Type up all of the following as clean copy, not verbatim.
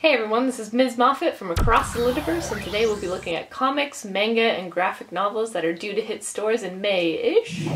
Hey everyone, this is Ms. Moffatt from Across the Ludiverse, and today we'll be looking at comics, manga, and graphic novels that are due to hit stores in May-ish.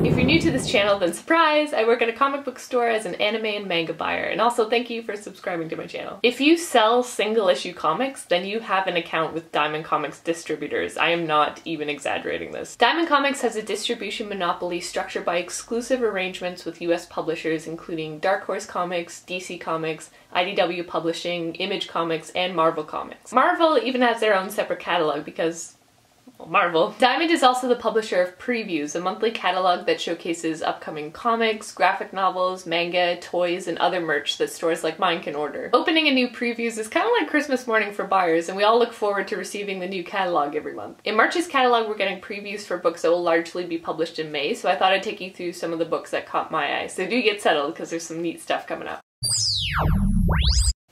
If you're new to this channel, then surprise! I work at a comic book store as an anime and manga buyer, and also thank you for subscribing to my channel. If you sell single issue comics, then you have an account with Diamond Comics distributors. I am not even exaggerating this. Diamond Comics has a distribution monopoly structured by exclusive arrangements with US publishers including Dark Horse Comics, DC Comics, IDW Publishing, Image Comics, and Marvel Comics. Marvel even has their own separate catalog because Marvel. Diamond is also the publisher of Previews, a monthly catalog that showcases upcoming comics, graphic novels, manga, toys, and other merch that stores like mine can order. Opening a new Previews is kind of like Christmas morning for buyers, and we all look forward to receiving the new catalog every month. In March's catalog, we're getting previews for books that will largely be published in May, so I thought I'd take you through some of the books that caught my eye. So do get settled, because there's some neat stuff coming up.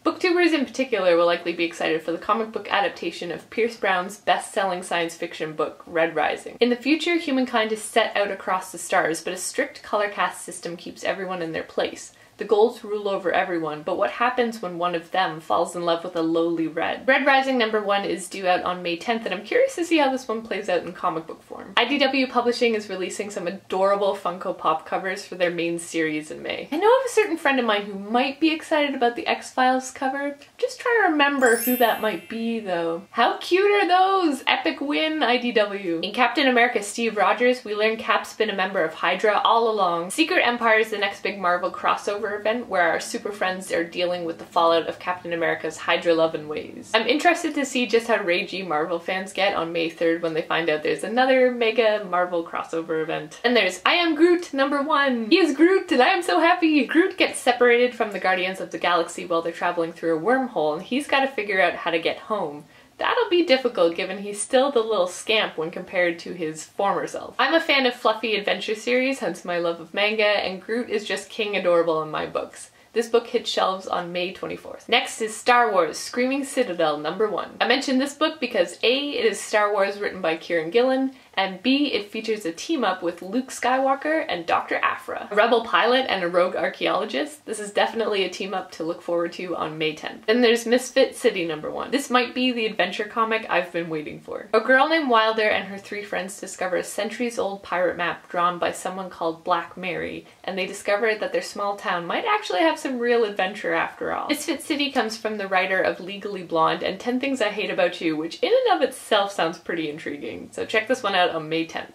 Booktubers in particular will likely be excited for the comic book adaptation of Pierce Brown's best-selling science fiction book, Red Rising. In the future, humankind is set out across the stars, but a strict color cast system keeps everyone in their place. The golds rule over everyone, but what happens when one of them falls in love with a lowly red? Red Rising #1 is due out on May 10th, and I'm curious to see how this one plays out in comic book form. IDW Publishing is releasing some adorable Funko Pop covers for their main series in May. I know of a certain friend of mine who might be excited about the X-Files cover. I'm just trying to remember who that might be, though. How cute are those? Epic win, IDW. In Captain America Steve Rogers, we learn Cap's been a member of Hydra all along. Secret Empire is the next big Marvel crossover event where our super friends are dealing with the fallout of Captain America's Hydra-loving ways. I'm interested to see just how ragey Marvel fans get on May 3rd when they find out there's another mega Marvel crossover event. And there's I Am Groot #1. He is Groot and I am so happy! Groot gets separated from the Guardians of the Galaxy while they're traveling through a wormhole, and he's got to figure out how to get home. That'll be difficult given he's still the little scamp when compared to his former self. I'm a fan of fluffy adventure series, hence my love of manga, and Groot is just king adorable in my books. This book hits shelves on May 24th. Next is Star Wars Screaming Citadel #1. I mentioned this book because A, it is Star Wars written by Kieran Gillen, and B, it features a team-up with Luke Skywalker and Dr. Aphra, a rebel pilot and a rogue archaeologist. This is definitely a team-up to look forward to on May 10th. Then there's Misfit City #1. This might be the adventure comic I've been waiting for. A girl named Wilder and her three friends discover a centuries-old pirate map drawn by someone called Black Mary, and they discover that their small town might actually have some real adventure after all. Misfit City comes from the writer of Legally Blonde and 10 Things I Hate About You, which in and of itself sounds pretty intriguing, so check this one out on May 10th.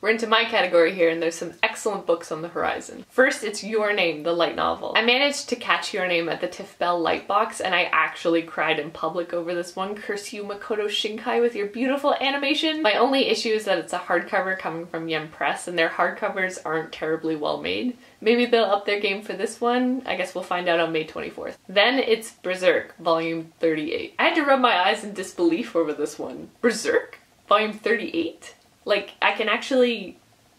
We're into my category here, and there's some excellent books on the horizon. First, it's Your Name, the light novel. I managed to catch Your Name at the Tiff Bell Lightbox, and I actually cried in public over this one. Curse you, Makoto Shinkai, with your beautiful animation. My only issue is that it's a hardcover coming from Yen Press, and their hardcovers aren't terribly well made. Maybe they'll up their game for this one. I guess we'll find out on May 24th. Then it's Berserk, volume 38. I had to rub my eyes in disbelief over this one. Berserk? Volume 38? Like, I can actually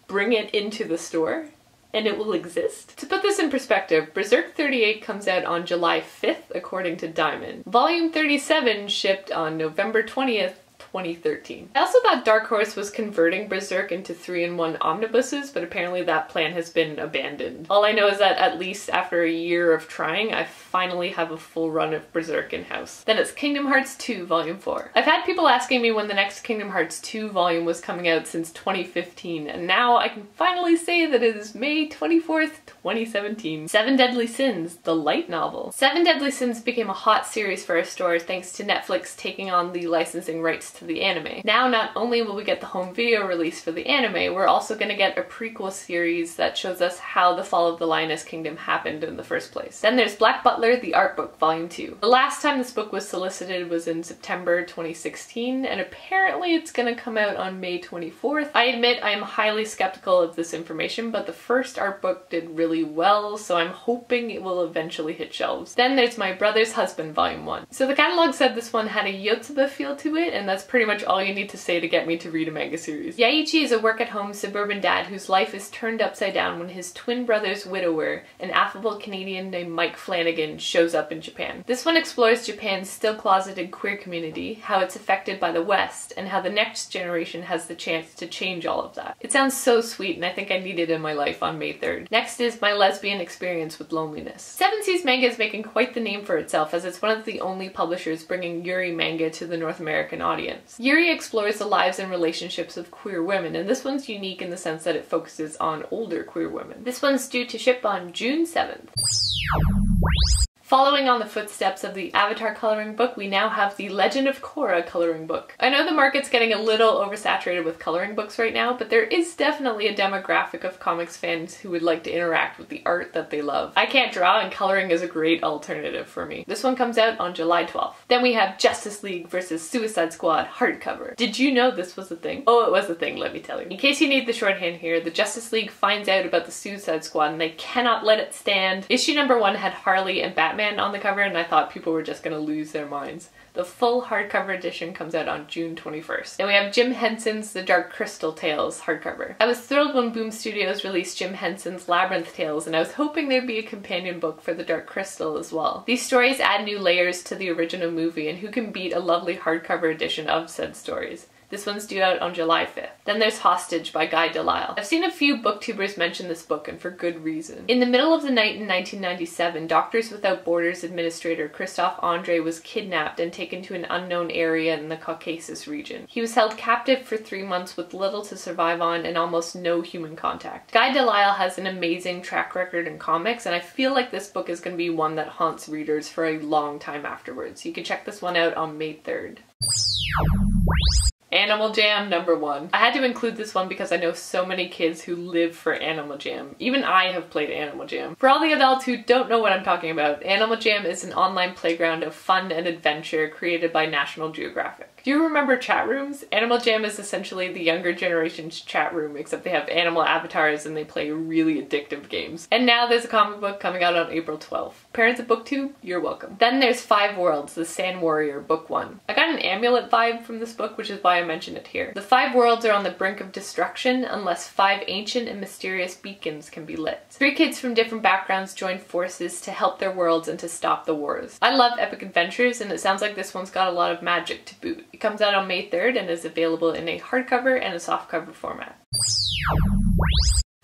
bring it into the store and it will exist? To put this in perspective, Berserk 38 comes out on July 5th, according to Diamond. Volume 37 shipped on November 20th, 2013. I also thought Dark Horse was converting Berserk into 3-in-1 omnibuses, but apparently that plan has been abandoned. All I know is that at least after a year of trying, I finally have a full run of Berserk in-house. Then it's Kingdom Hearts 2 Volume 4. I've had people asking me when the next Kingdom Hearts 2 volume was coming out since 2015, and now I can finally say that it is May 24th, 2017. Seven Deadly Sins, the light novel. Seven Deadly Sins became a hot series for our store thanks to Netflix taking on the licensing rights to the anime. Now not only will we get the home video release for the anime, we're also going to get a prequel series that shows us how the fall of the Lioness Kingdom happened in the first place. Then there's Black Butler, the art book, volume 2. The last time this book was solicited was in September 2016, and apparently it's going to come out on May 24th. I admit I am highly skeptical of this information, but the first art book did really well, so I'm hoping it will eventually hit shelves. Then there's My Brother's Husband, volume 1. So the catalog said this one had a Yotsuba feel to it, and that's pretty much all you need to say to get me to read a manga series. Yaichi is a work-at-home suburban dad whose life is turned upside down when his twin brother's widower, an affable Canadian named Mike Flanagan, shows up in Japan. This one explores Japan's still closeted queer community, how it's affected by the West, and how the next generation has the chance to change all of that. It sounds so sweet, and I think I need it in my life on May 3rd. Next is My Lesbian Experience with Loneliness. Seven Seas Manga is making quite the name for itself, as it's one of the only publishers bringing Yuri manga to the North American audience. Yuri explores the lives and relationships of queer women, and this one's unique in the sense that it focuses on older queer women. This one's due to ship on June 7th. Following on the footsteps of the Avatar coloring book, we now have the Legend of Korra coloring book. I know the market's getting a little oversaturated with coloring books right now, but there is definitely a demographic of comics fans who would like to interact with the art that they love. I can't draw, and coloring is a great alternative for me. This one comes out on July 12th. Then we have Justice League vs. Suicide Squad hardcover. Did you know this was a thing? Oh, it was a thing, let me tell you. In case you need the shorthand here, the Justice League finds out about the Suicide Squad and they cannot let it stand. Issue number 1 had Harley and Batman on the cover, and I thought people were just gonna lose their minds. The full hardcover edition comes out on June 21st. Then we have Jim Henson's The Dark Crystal Tales hardcover. I was thrilled when Boom Studios released Jim Henson's Labyrinth Tales, and I was hoping there'd be a companion book for The Dark Crystal as well. These stories add new layers to the original movie, and who can beat a lovely hardcover edition of said stories? This one's due out on July 5th. Then there's Hostage by Guy Delisle. I've seen a few booktubers mention this book, and for good reason. In the middle of the night in 1997, Doctors Without Borders administrator Christophe André was kidnapped and taken to an unknown area in the Caucasus region. He was held captive for 3 months with little to survive on and almost no human contact. Guy Delisle has an amazing track record in comics, and I feel like this book is going to be one that haunts readers for a long time afterwards. You can check this one out on May 3rd. Animal Jam number 1. I had to include this one because I know so many kids who live for Animal Jam. Even I have played Animal Jam. For all the adults who don't know what I'm talking about, Animal Jam is an online playground of fun and adventure created by National Geographic. Do you remember chat rooms? Animal Jam is essentially the younger generation's chat room, except they have animal avatars and they play really addictive games. And now there's a comic book coming out on April 12th. Parents of BookTube, you're welcome. Then there's Five Worlds, the Sand Warrior, book 1. I got an amulet vibe from this book, which is why I mentioned it here. The five worlds are on the brink of destruction unless 5 ancient and mysterious beacons can be lit. 3 kids from different backgrounds join forces to help their worlds and to stop the wars. I love epic adventures, and it sounds like this one's got a lot of magic to boot. It comes out on May 3rd and is available in a hardcover and a softcover format.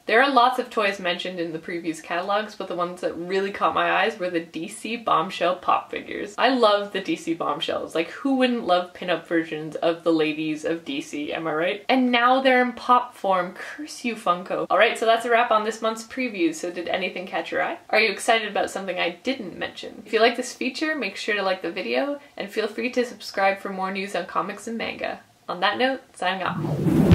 There are lots of toys mentioned in the Previews catalogs, but the ones that really caught my eyes were the DC Bombshell pop figures. I love the DC Bombshells. Like, who wouldn't love pinup versions of the ladies of DC, am I right? And now they're in pop form. Curse you, Funko. Alright, so that's a wrap on this month's Previews. So did anything catch your eye? Are you excited about something I didn't mention? If you like this feature, make sure to like the video, and feel free to subscribe for more news on comics and manga. On that note, signing off.